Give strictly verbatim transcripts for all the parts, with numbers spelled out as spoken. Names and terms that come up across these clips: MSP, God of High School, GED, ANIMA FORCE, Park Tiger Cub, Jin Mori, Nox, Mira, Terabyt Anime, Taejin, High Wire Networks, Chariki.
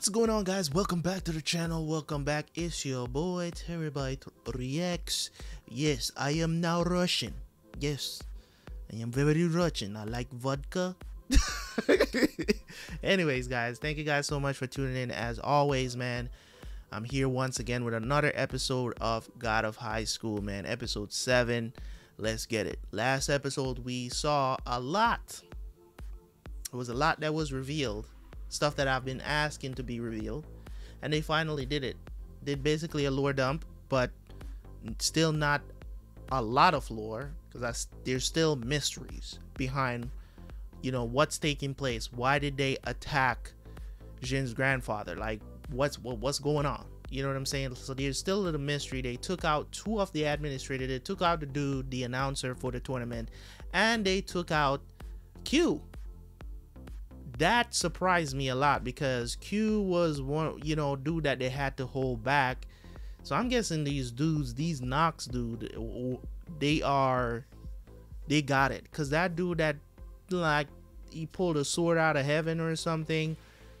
What's going on, guys? Welcome back to the channel. Welcome back. It's your boy Terabyte Reacts. Yes, I am now Russian. Yes, I am very Russian. I like vodka. Anyways, guys, thank you guys so much for tuning in. As always, man, I'm here once again with another episode of God of High School, man. Episode seven. Let's get it. Last episode, we saw a lot. It was a lot that was revealed. Stuff that I've been asking to be revealed, and they finally did it. Did basically a lore dump, but still not a lot of lore, because there's still mysteries behind, you know, what's taking place. Why did they attack Jin's grandfather? Like, what's what, what's going on? You know what I'm saying? So there's still a little mystery. They took out two of the administrators. They took out the dude, the announcer for the tournament, and they took out Q. That surprised me a lot, because Q was one, you know, dude that they had to hold back. So I'm guessing these dudes, these Nox dude, they are, they got it. Cause that dude that, like, he pulled a sword out of heaven or something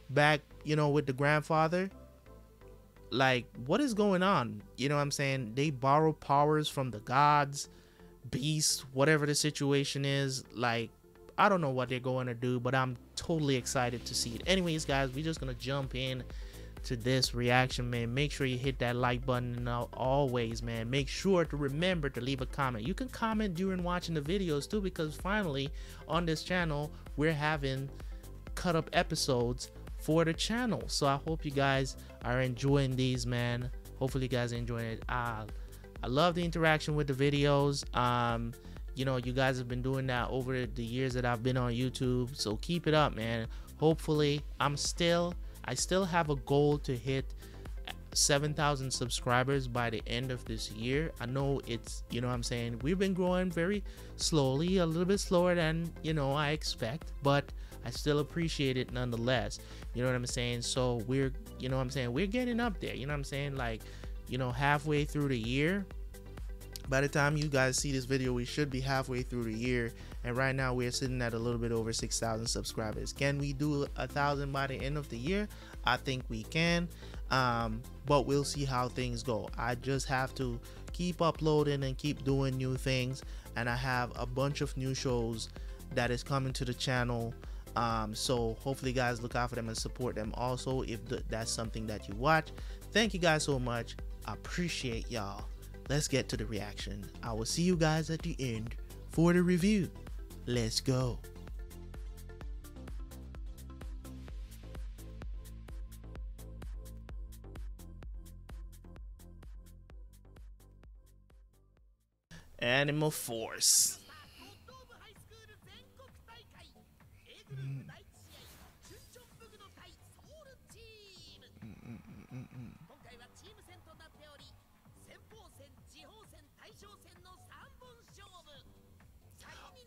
back, you know, with the grandfather. Like, what is going on? You know what I'm saying? They borrow powers from the gods, beasts, whatever the situation is. Like, I don't know what they're going to do, but I'm totally excited to see it. Anyways, guys, we're just going to jump in to this reaction, man. Make sure you hit that like button, and always, man, make sure to remember to leave a comment. You can comment during watching the videos too, because finally on this channel, we're having cut up episodes for the channel. So I hope you guys are enjoying these, man. Hopefully you guys are enjoying it. Uh, I love the interaction with the videos. Um, You know, you guys have been doing that over the years that I've been on YouTube, so keep it up, man. Hopefully, I'm still, I still have a goal to hit seven thousand subscribers by the end of this year. I know it's, you know what I'm saying, we've been growing very slowly, a little bit slower than, you know, I expect, but I still appreciate it nonetheless. You know what I'm saying? So we're, you know what I'm saying, we're getting up there. You know what I'm saying? Like, you know, halfway through the year. By the time you guys see this video, we should be halfway through the year, and right now we're sitting at a little bit over six thousand subscribers. Can we do a thousand by the end of the year? I think we can, um, but we'll see how things go. I just have to keep uploading and keep doing new things, and I have a bunch of new shows that is coming to the channel. Um, so hopefully, guys, look out for them and support them. Also, if th that's something that you watch, thank you guys so much. I appreciate y'all. Let's get to the reaction. I will see you guys at the end for the review. Let's go. ANIMA FORCE. Mm.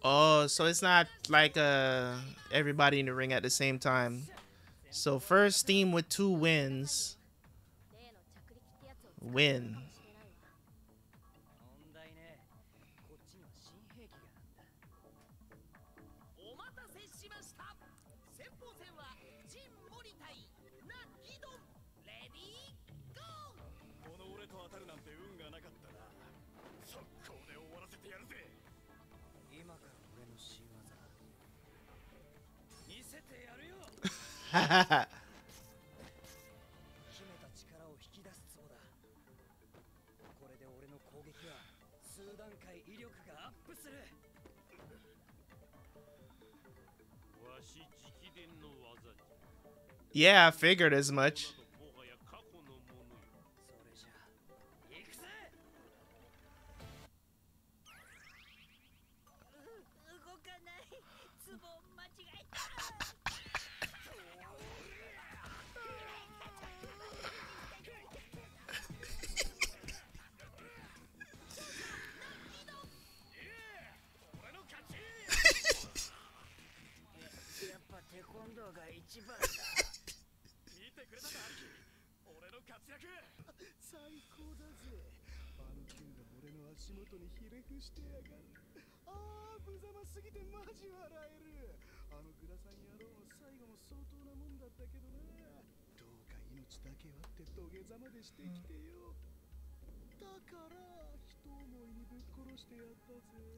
Oh, so it's not like uh, everybody in the ring at the same time. So first team with two wins win. Yeah, I figured as much.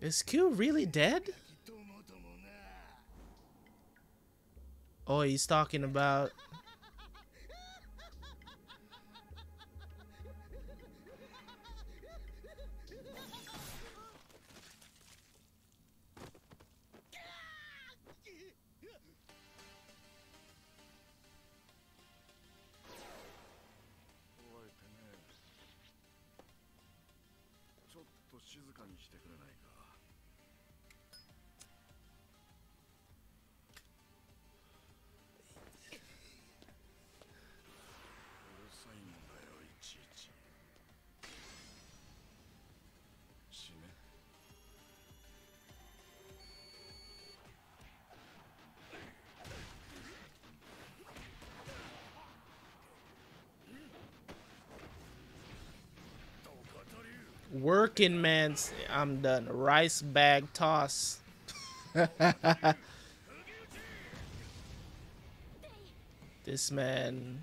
Is Q really dead? Oh, he's talking about... Working man's, I'm done. Rice bag toss. This man.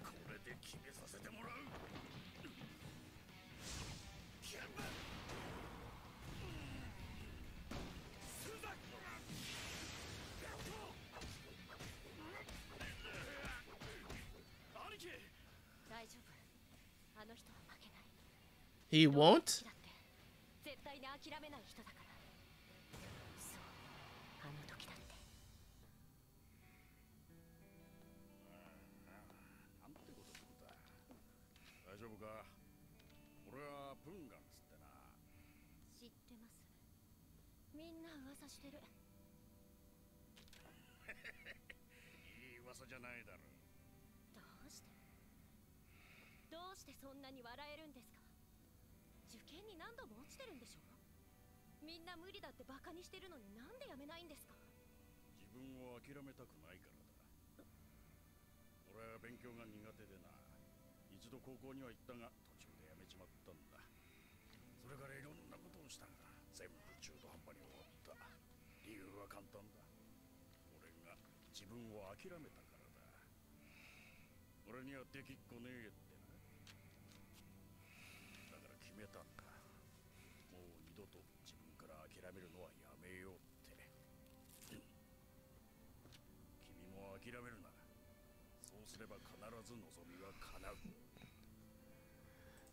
He won't?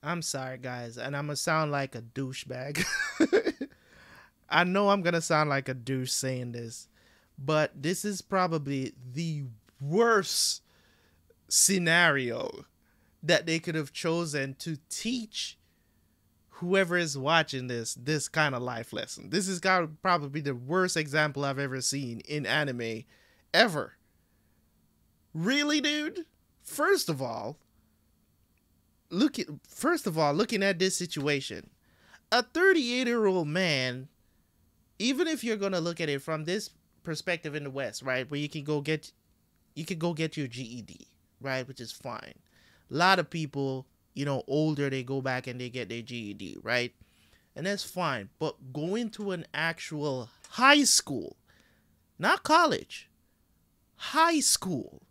I'm sorry guys, and I'm gonna sound like a douchebag. I know I'm gonna sound like a douche saying this, but this is probably the worst scenario that they could have chosen to teach whoever is watching this, this kind of life lesson. This is gotta probably be the worst example I've ever seen in anime ever. Really, dude? First of all, look at, first of all, looking at this situation, a thirty-eight year old man, even if you're going to look at it from this perspective in the West, right, where you can go get, you can go get your G E D, right, which is fine. A lot of people, you know, older, they go back and they get their G E D, right? And that's fine. But going to an actual high school, not college, high school,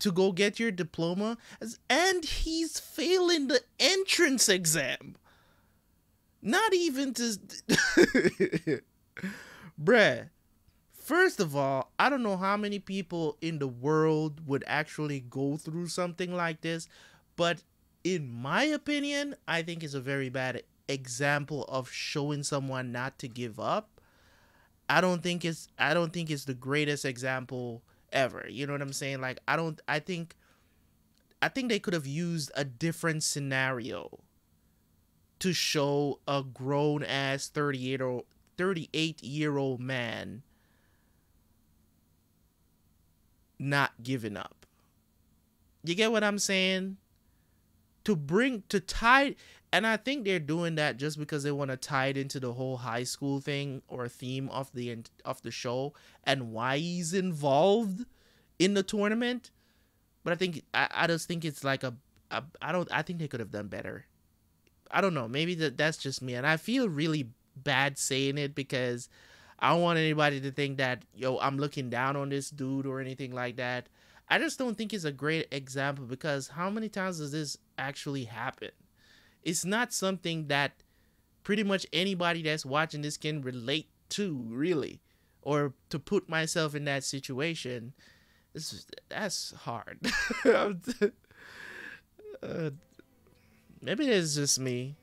to go get your diploma, and he's failing the entrance exam. Not even to... Bruh, first of all, I don't know how many people in the world would actually go through something like this, but in my opinion, I think it's a very bad example of showing someone not to give up. I don't think it's, I don't think it's the greatest example ever. You know what I'm saying? Like, I don't, I think, I think they could have used a different scenario to show a grown ass thirty-eight year old man not giving up. You get what I'm saying? To bring, to tie, and I think they're doing that just because they want to tie it into the whole high school thing or theme of the of the show and why he's involved in the tournament. But I think I, I just think it's like a, a I don't I think they could have done better. I don't know. Maybe that that's just me, and I feel really bad saying it because I don't want anybody to think that, yo, I'm looking down on this dude or anything like that. I just don't think it's a great example, because how many times does this actually happen? It's not something that pretty much anybody that's watching this can relate to, really, or to put myself in that situation. It's, that's hard. uh, maybe it's just me.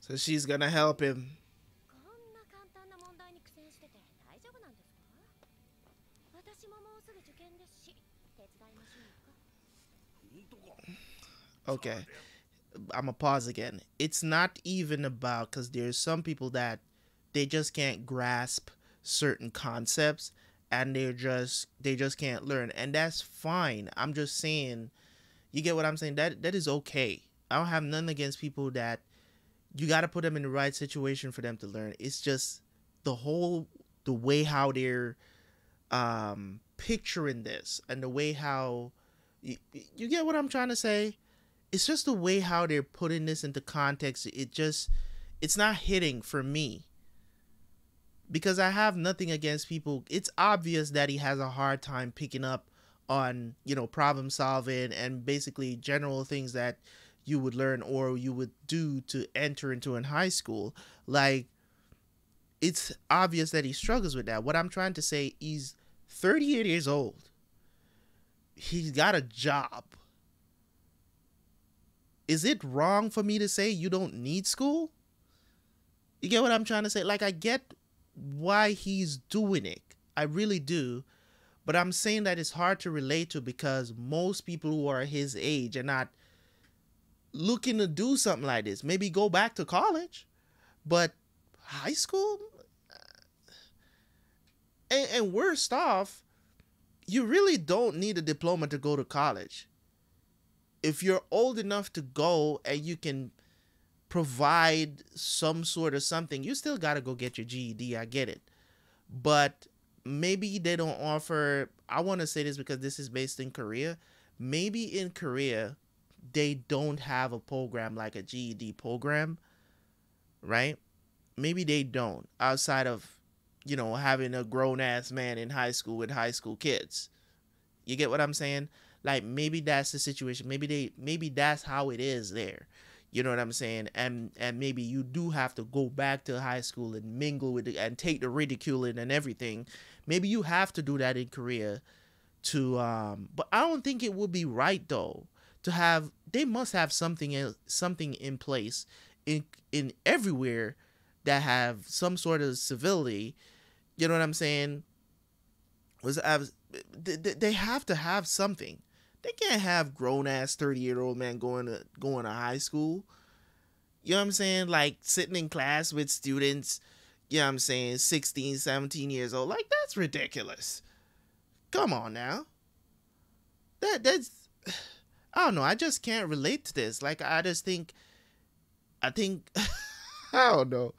So she's gonna help him. Okay, I'm gonna pause again. It's not even about, because there's some people that they just can't grasp certain concepts, and they're just they just can't learn, and that's fine. I'm just saying, you get what I'm saying? That that is okay. I don't have nothing against people that. You got to put them in the right situation for them to learn. It's just the whole, the way how they're um, picturing this, and the way how, you, you get what I'm trying to say? It's just the way how they're putting this into context. It just, it's not hitting for me. Because I have nothing against people. It's obvious that he has a hard time picking up on, you know, problem solving and basically general things that you would learn or you would do to enter into an high school. Like, it's obvious that he struggles with that. What I'm trying to say, he's thirty-eight years old. He's got a job. Is it wrong for me to say you don't need school? You get what I'm trying to say? Like, I get why he's doing it. I really do. But I'm saying that it's hard to relate to, because most people who are his age are not looking to do something like this. Maybe go back to college, but high school, and, and worst off, you really don't need a diploma to go to college. If you're old enough to go and you can provide some sort of something, you still got to go get your G E D. I get it, but maybe they don't offer, I want to say this because this is based in Korea, maybe in Korea they don't have a program like a G E D program, right? Maybe they don't, outside of, you know, having a grown-ass man in high school with high school kids. You get what I'm saying? Like, maybe that's the situation. Maybe they, maybe that's how it is there. You know what I'm saying? And and maybe you do have to go back to high school and mingle with the, and take the ridiculing and everything. Maybe you have to do that in Korea to, um, but I don't think it would be right, though. To have, they must have something in, something in place in in everywhere that have some sort of civility. You know what I'm saying? Was I was, they, they have to have something. They can't have grown ass thirty year old man going to going to high school. You know what I'm saying? Like sitting in class with students. You know what I'm saying? sixteen, seventeen years old. Like, that's ridiculous. Come on now. That that's. I don't know. I just can't relate to this. Like, I just think, I think, I don't know.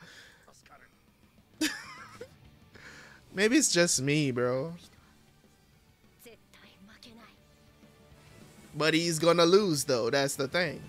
Maybe it's just me, bro. But he's gonna lose, though. That's the thing.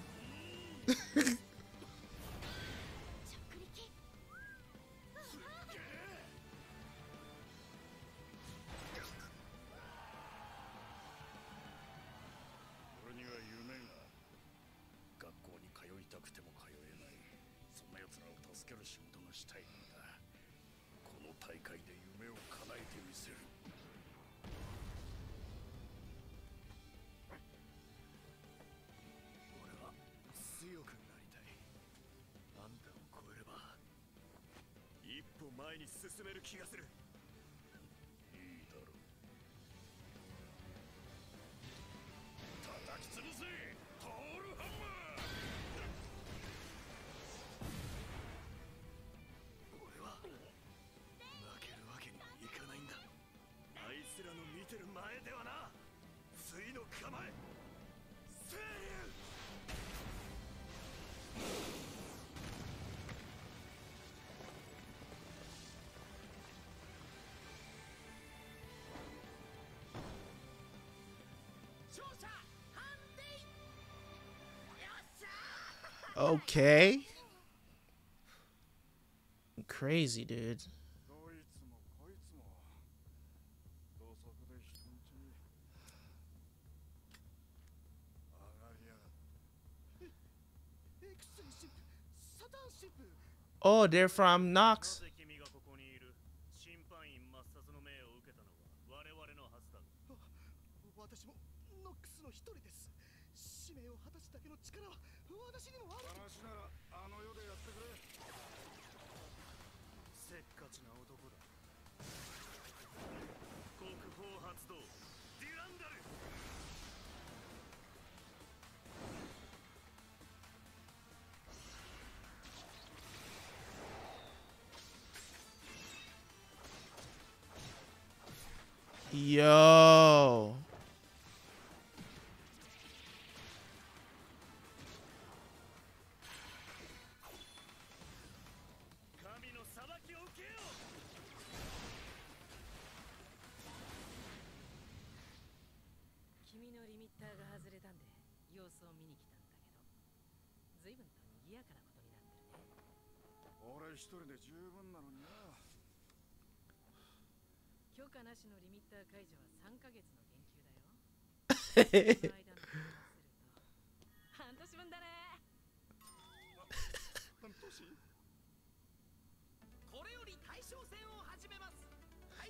Okay. Crazy, dude. Oh, they're from Nox. Yo.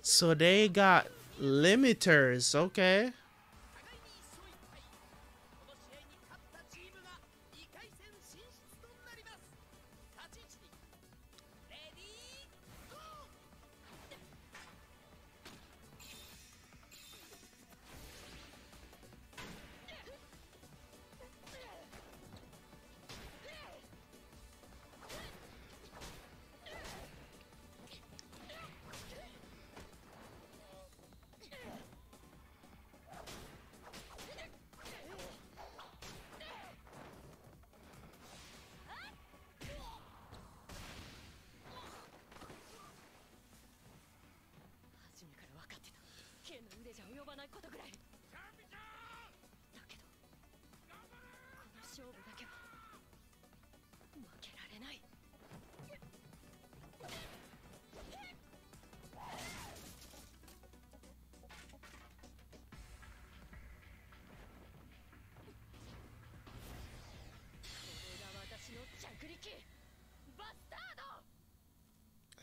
So they got limiters, okay.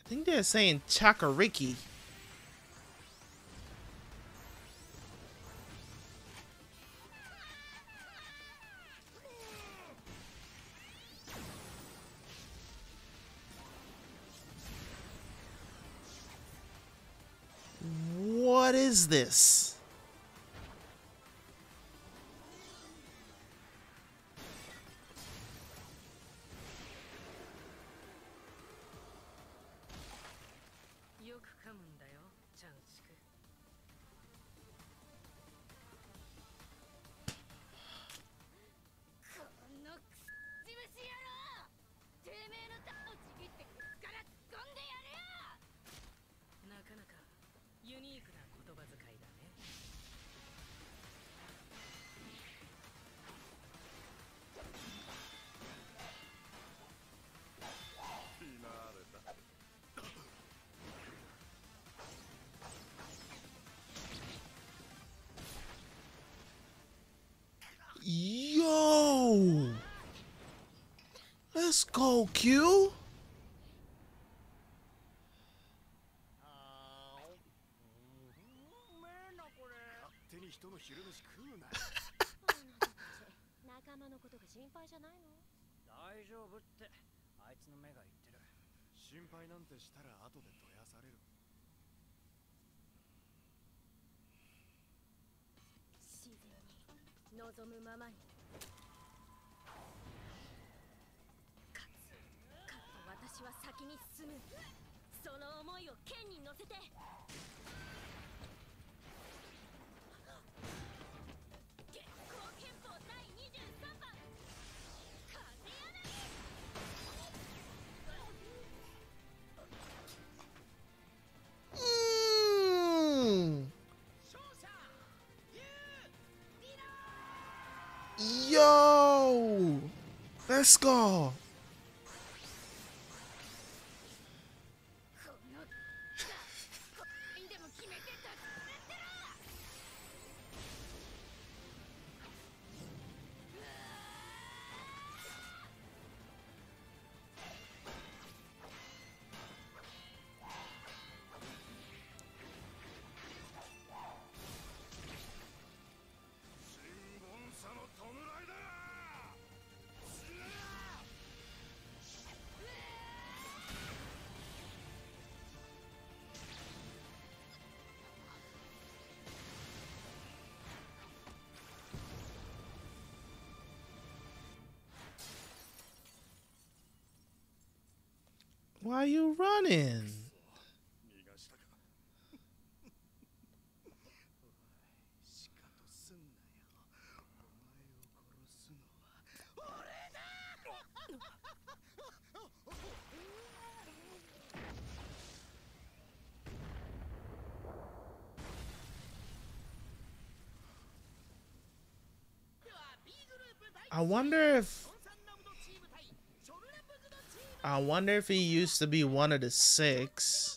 I think they're saying Chariki. What is this? Yo, let's go, Q. Mm. Yo, Let's go. Why are you running? I wonder if I wonder if he used to be one of the six.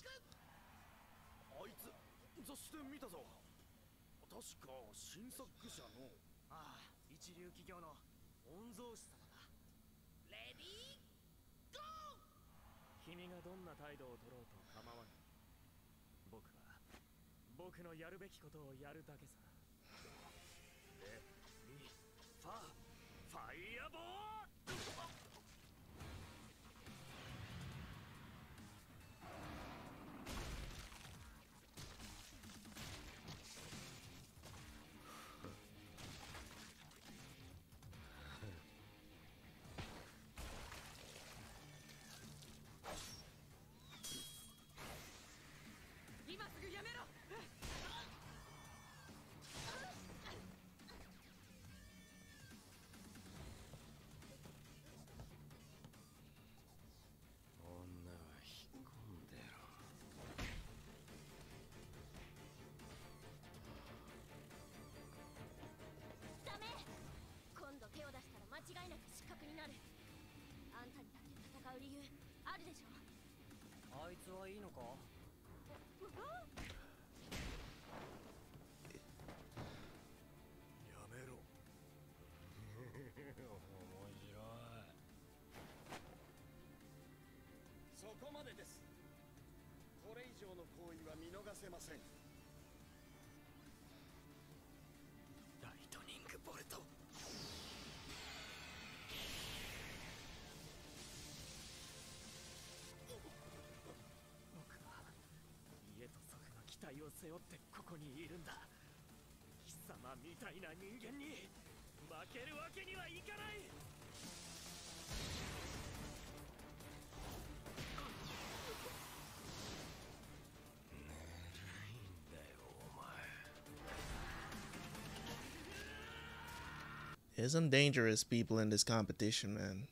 There's some dangerous people in this competition, man.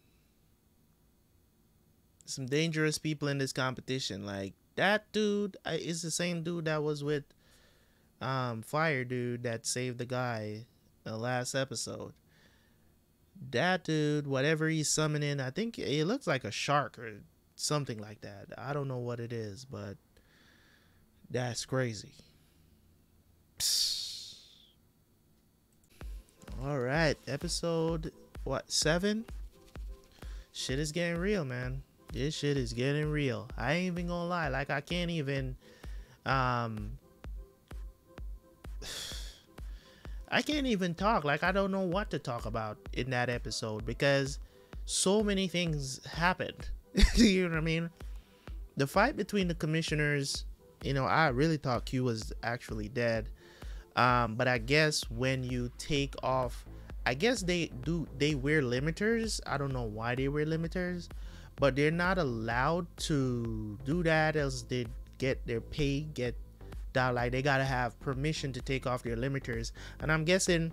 Some dangerous people in this competition. Like that dude is the same dude that was with um, Fire Dude that saved the guy the last episode. That dude, whatever he's summoning, I think it looks like a shark or something like that. I don't know what it is, but that's crazy. Psst. All right, episode what seven? Shit is getting real, man. This shit is getting real. I ain't even gonna lie. Like, I can't even, um, I can't even talk. Like, I don't know what to talk about in that episode because so many things happened. You know what I mean? The fight between the commissioners, you know, I really thought Q was actually dead. Um, but I guess when you take off, I guess they do, they wear limiters. I don't know why they wear limiters. But they're not allowed to do that, else they get their pay get down. Like, they gotta have permission to take off their limiters, and I'm guessing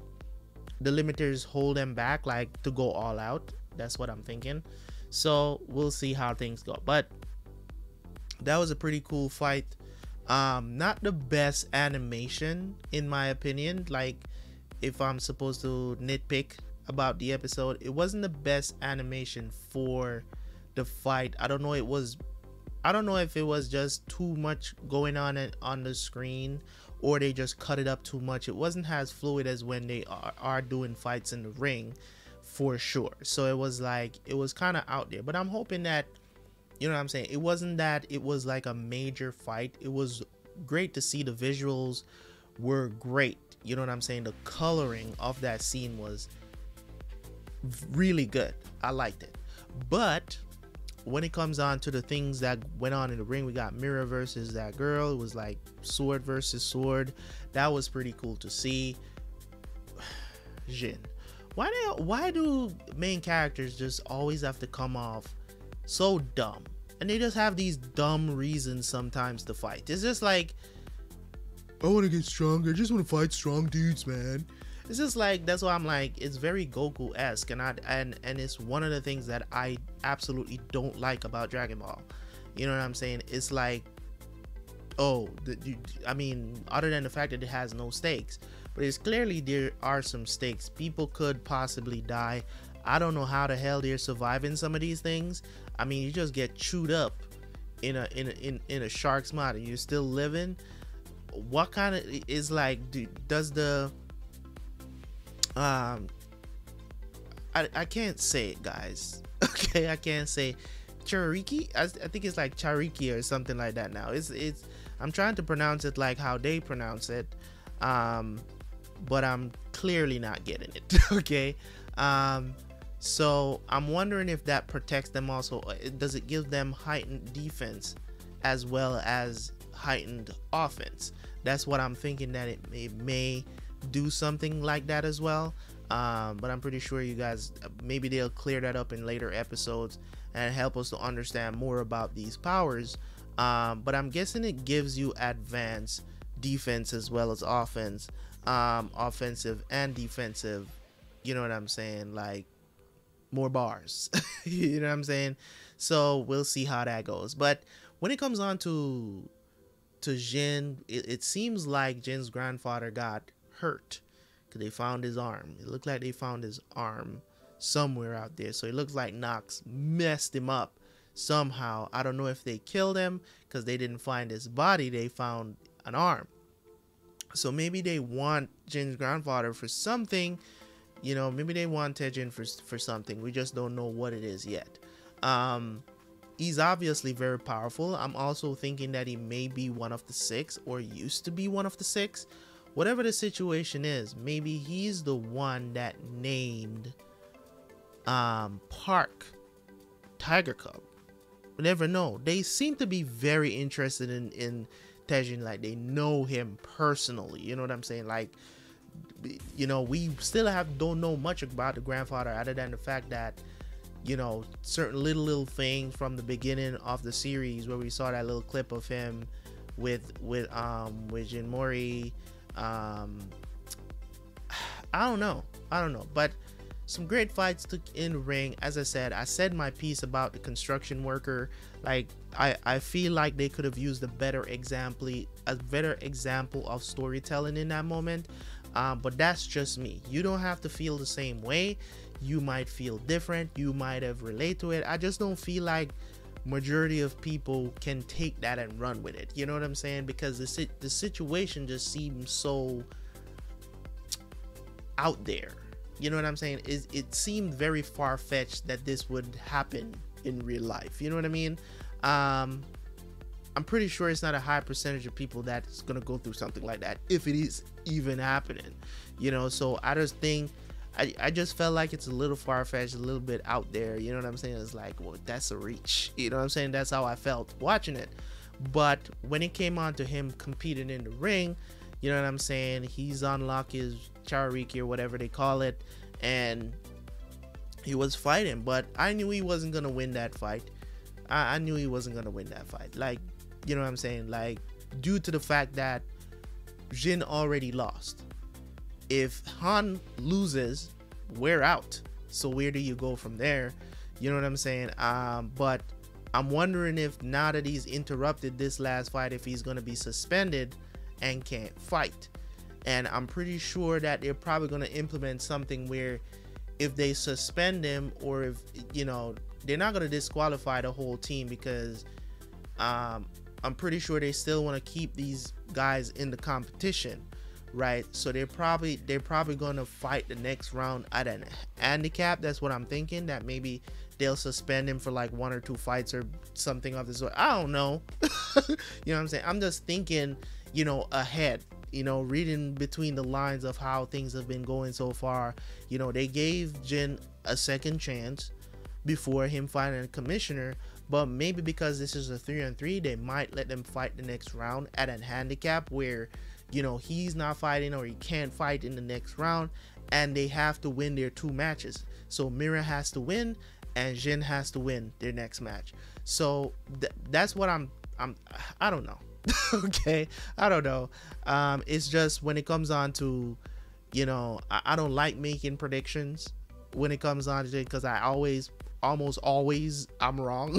the limiters hold them back, like to go all out. That's what I'm thinking. So we'll see how things go. But that was a pretty cool fight. Um, not the best animation in my opinion. Like, if I'm supposed to nitpick, about the episode, it wasn't the best animation for the fight. I don't know, it was, I don't know if it was just too much going on on the screen, or they just cut it up too much. It wasn't as fluid as when they are, are doing fights in the ring, for sure. So it was like, it was kind of out there, but I'm hoping that, you know what I'm saying, it wasn't that it was like a major fight. It was great to see. The visuals were great, you know what I'm saying. The coloring of that scene was really good. I liked it. But when it comes on to the things that went on in the ring, we got Mira versus that girl. It was like sword versus sword. That was pretty cool to see. Jin, why do why do main characters just always have to come off so dumb? And they just have these dumb reasons sometimes to fight. It's just like, I want to get stronger. I just want to fight strong dudes, man. It's just like, that's why I'm like, it's very Goku-esque, and I and and it's one of the things that I absolutely don't like about Dragon Ball. You know what I'm saying? It's like, oh, the, you, I mean, other than the fact that it has no stakes, but it's clearly there are some stakes. People could possibly die. I don't know how the hell they're surviving some of these things. I mean, you just get chewed up in a in a, in in a shark's mouth, and you're still living. What kind of is like? Do, does the um I, I can't say it, guys. Okay, I can't say Chariki. I, I think it's like Chariki or something like that now. It's it's I'm trying to pronounce it like how they pronounce it, um but I'm clearly not getting it. Okay, um so I'm wondering if that protects them also. Does it give them heightened defense as well as heightened offense? That's what I'm thinking, that it may, may do something like that as well. Um but I'm pretty sure you guys, maybe they'll clear that up in later episodes and help us to understand more about these powers. Um but I'm guessing it gives you advanced defense as well as offense, um offensive and defensive, you know what I'm saying, like more bars. You know what I'm saying? So we'll see how that goes. But when it comes on to to Jin, it, it seems like Jin's grandfather got hurt because they found his arm. It looked like they found his arm somewhere out there. So it looks like Nox messed him up somehow. I don't know if they killed him because they didn't find his body, they found an arm. So maybe they want Jin's grandfather for something, you know, maybe they want Jin for, for something. We just don't know what it is yet. Um he's obviously very powerful. I'm also thinking that he may be one of the six, or used to be one of the six. Whatever the situation is, maybe he's the one that named um, Park Tiger Cub. We never know. They seem to be very interested in, in Taejin. Like, they know him personally. You know what I'm saying? Like, you know, we still have don't know much about the grandfather other than the fact that, you know, certain little, little things from the beginning of the series where we saw that little clip of him with, with, um, with Jin Mori. um I don't know, I don't know, but some great fights took in the ring. As I said, I said my piece about the construction worker. Like, I I feel like they could have used a better example a better example of storytelling in that moment. Um but that's just me. You don't have to feel the same way. You might feel different, you might have relate to it. I just don't feel like majority of people can take that and run with it, you know what I'm saying, because the, si the situation just seems so out there, you know what I'm saying. Is it seemed very far-fetched that this would happen in real life, you know what I mean. um I'm pretty sure it's not a high percentage of people that's gonna go through something like that, if it is even happening, you know. So I just think I, I just felt like it's a little far-fetched, a little bit out there, you know what I'm saying. It's like, well, that's a reach, you know what I'm saying. That's how I felt watching it. But when it came on to him competing in the ring, you know what I'm saying, he's unlocked his Chariki or whatever they call it, and he was fighting, but I knew he wasn't gonna win that fight. I, I knew he wasn't gonna win that fight, like, you know what I'm saying, like, due to the fact that Jin already lost. If Han loses, we're out. So where do you go from there? You know what I'm saying? Um, but I'm wondering if now that he's interrupted this last fight, if he's going to be suspended and can't fight. And I'm pretty sure that they're probably going to implement something where if they suspend him, or if, you know, they're not going to disqualify the whole team, because um, I'm pretty sure they still want to keep these guys in the competition, right? So they're probably they're probably going to fight the next round at an handicap. That's what I'm thinking, that maybe they'll suspend him for like one or two fights or something of the sort. I don't know. You know what I'm saying? I'm just thinking, you know, ahead, you know, reading between the lines of how things have been going so far. You know, they gave Jin a second chance before him fighting a commissioner, but maybe because this is a three on three, they might let them fight the next round at a handicap where, you know, he's not fighting or he can't fight in the next round, and they have to win their two matches. So Mira has to win and Jin has to win their next match. So th that's what I'm, I'm, I don't know. Okay, I don't know. Um, it's just when it comes on to, you know, I, I don't like making predictions when it comes on to it, because I always, almost always, I'm wrong.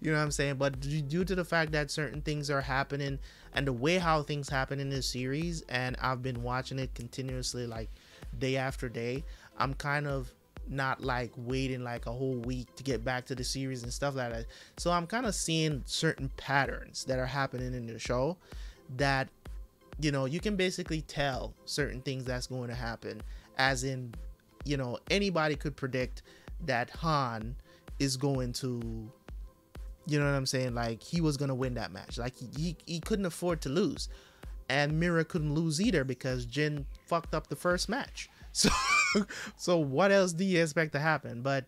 You know what I'm saying? But due to the fact that certain things are happening and the way how things happen in this series, and I've been watching it continuously, like day after day, I'm kind of not like waiting like a whole week to get back to the series and stuff like that. So I'm kind of seeing certain patterns that are happening in the show that, you know, you can basically tell certain things that's going to happen, as in, you know, anybody could predict that Han is going to, you know what I'm saying, like he was going to win that match. Like he, he, he couldn't afford to lose, and Mira couldn't lose either because Jin fucked up the first match. So so what else do you expect to happen? But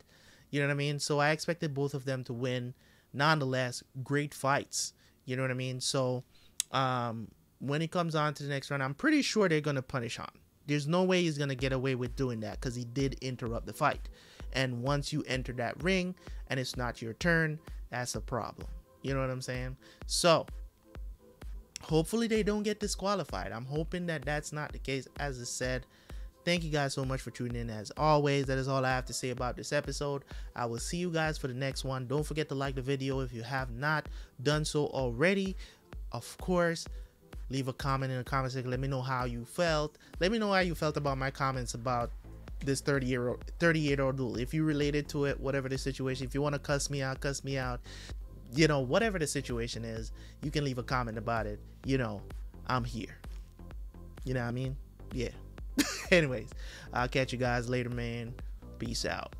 you know what I mean? So I expected both of them to win. Nonetheless, great fights. You know what I mean? So um, when it comes on to the next round, I'm pretty sure they're going to punish Han. There's no way he's going to get away with doing that, because he did interrupt the fight. And once you enter that ring and it's not your turn, that's a problem. You know what I'm saying? So hopefully they don't get disqualified. I'm hoping that that's not the case. As I said, thank you guys so much for tuning in. As always, that is all I have to say about this episode. I will see you guys for the next one. Don't forget to like the video if you have not done so already. Of course, leave a comment in the comment section. Let me know how you felt. Let me know how you felt about my comments about this thirty-eight-year-old duel. If you related to it, whatever the situation. If you want to cuss me out, cuss me out. You know, whatever the situation is, you can leave a comment about it. You know, I'm here. You know what I mean? Yeah. Anyways, I'll catch you guys later, man. Peace out.